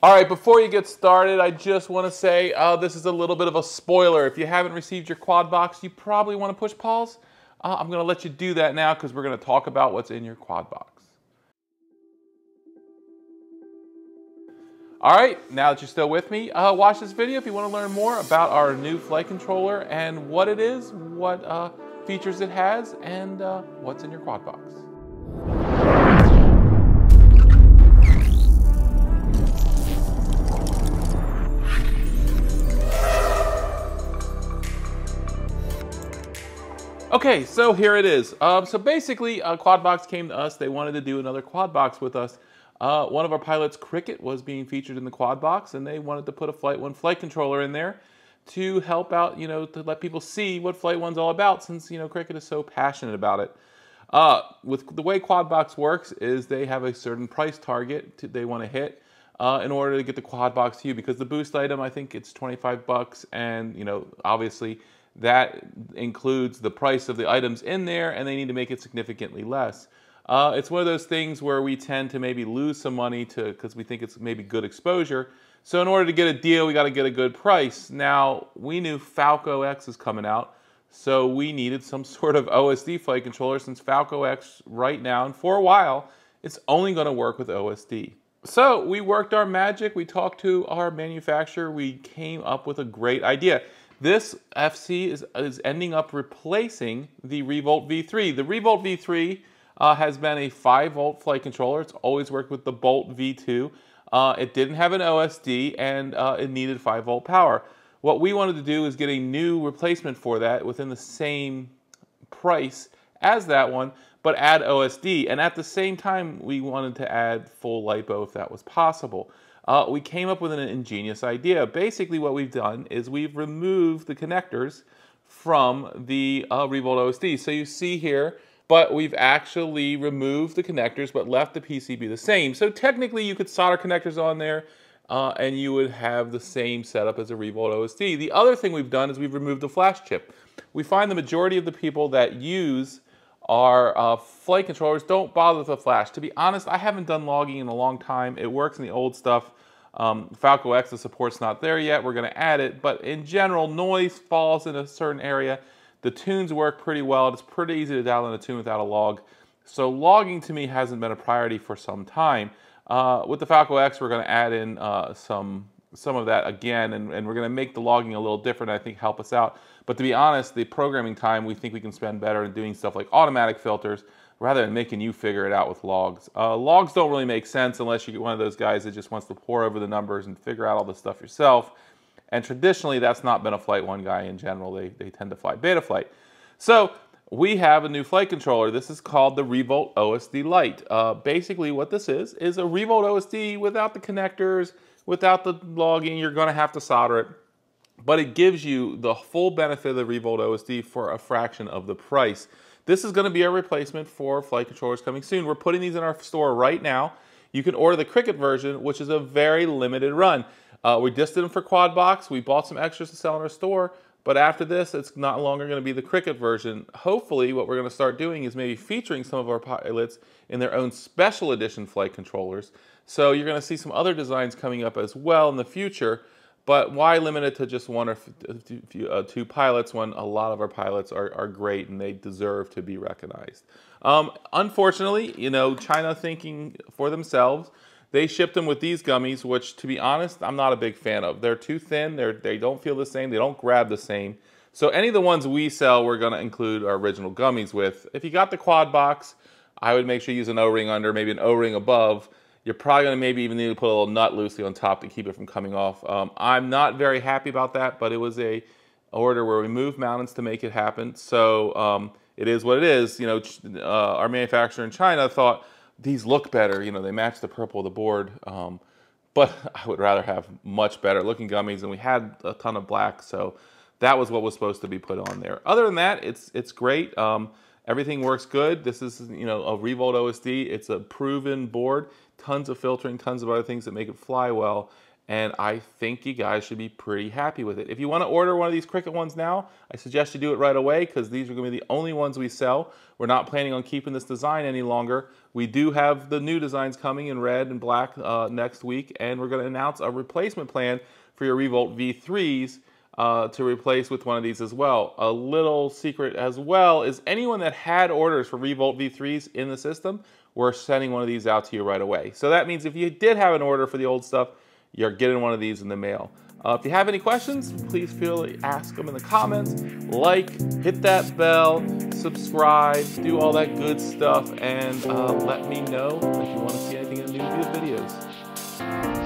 All right, before you get started, I just want to say this is a little bit of a spoiler. If you haven't received your Quadbox, you probably want to push pause. I'm going to let you do that now because we're going to talk about what's in your Quadbox. All right, now that you're still with me, watch this video if you want to learn more about our new flight controller and what it is, what features it has, and what's in your Quadbox. Okay, so here it is. So basically, Quadbox came to us. They wanted to do another Quadbox with us. One of our pilots, Cricket, was being featured in the Quadbox, and they wanted to put a Flight One flight controller in there to help out, you know, to let people see what Flight One's all about, since, you know, Cricket is so passionate about it. With the way Quadbox works is they have a certain price target they want to hit in order to get the Quadbox to you, because the boost item, I think it's 25 bucks, and, you know, obviously, that includes the price of the items in there, and they need to make it significantly less. It's one of those things where we tend to maybe lose some money because we think it's maybe good exposure. So in order to get a deal, we got to get a good price. Now, we knew Falco X is coming out, so we needed some sort of OSD flight controller, since Falco X right now, and for a while, it's only going to work with OSD. So we worked our magic. We talked to our manufacturer. We came up with a great idea. This FC is ending up replacing the Revolt V3. The Revolt V3 has been a 5-volt flight controller. It's always worked with the Bolt V2. It didn't have an OSD, and it needed 5-volt power. What we wanted to do is get a new replacement for that within the same price as that one, but add OSD. And at the same time, we wanted to add full LiPo if that was possible. We came up with an ingenious idea. Basically, what we've done is we've removed the connectors from the Revolt OSD. So you see here, but we've actually removed the connectors but left the PCB the same. So technically, you could solder connectors on there and you would have the same setup as a Revolt OSD. The other thing we've done is we've removed the flash chip. We find the majority of the people that use our flight controllers don't bother with a flash. To be honest, I haven't done logging in a long time. It works in the old stuff. Falco X, the support's not there yet. We're going to add it. But in general, noise falls in a certain area. The tunes work pretty well. It's pretty easy to dial in a tune without a log. So logging to me hasn't been a priority for some time. With the Falco X, we're going to add in some of that again, and we're going to make the logging a little different, I think, help us out. But to be honest, the programming time we think we can spend better in doing stuff like automatic filters rather than making you figure it out with logs. Logs don't really make sense unless you get one of those guys that just wants to pore over the numbers and figure out all this stuff yourself. And traditionally, that's not been a Flight One guy in general. They tend to fly beta flight. So we have a new flight controller. This is called the Revolt OSD Lite. Basically, what this is a Revolt OSD without the connectors, without the logging. You're going to have to solder it, but it gives you the full benefit of the Revolt OSD for a fraction of the price. This is going to be a replacement for flight controllers coming soon. We're putting these in our store right now. You can order the Cricket version, which is a very limited run. We just did them for Quadbox. We bought some extras to sell in our store, but after this, it's not longer going to be the Cricket version. Hopefully, what we're going to start doing is maybe featuring some of our pilots in their own special edition flight controllers. So you're going to see some other designs coming up as well in the future, but why limit it to just one or two pilots when a lot of our pilots are great and they deserve to be recognized? Unfortunately, you know, China thinking for themselves, they shipped them with these gummies, which, to be honest, I'm not a big fan of. They're too thin, they don't feel the same, they don't grab the same. So any of the ones we sell, we're going to include our original gummies with. If you got the Quadbox, I would make sure you use an O-ring under, maybe an O-ring above. You're probably going to maybe even need to put a little nut loosely on top to keep it from coming off. I'm not very happy about that, but it was an order where we moved mountains to make it happen. So it is what it is. You know, our manufacturer in China thought these look better. You know, they match the purple of the board. But I would rather have much better looking gummies, and we had a ton of black. So that was what was supposed to be put on there. Other than that, it's great. Everything works good. This is, you know, a Revolt OSD. It's a proven board. Tons of filtering, tons of other things that make it fly well. and I think you guys should be pretty happy with it. If you want to order one of these Cricket ones now, I suggest you do it right away, because these are going to be the only ones we sell. We're not planning on keeping this design any longer. We do have the new designs coming in red and black next week, and we're going to announce a replacement plan for your Revolt V3s to replace with one of these as well. A little secret as well is anyone that had orders for Revolt V3s in the system, we're sending one of these out to you right away. So that means if you did have an order for the old stuff, you're getting one of these in the mail. If you have any questions, please feel free to ask them in the comments. Like, hit that bell, subscribe, do all that good stuff, and let me know if you want to see anything in the new videos.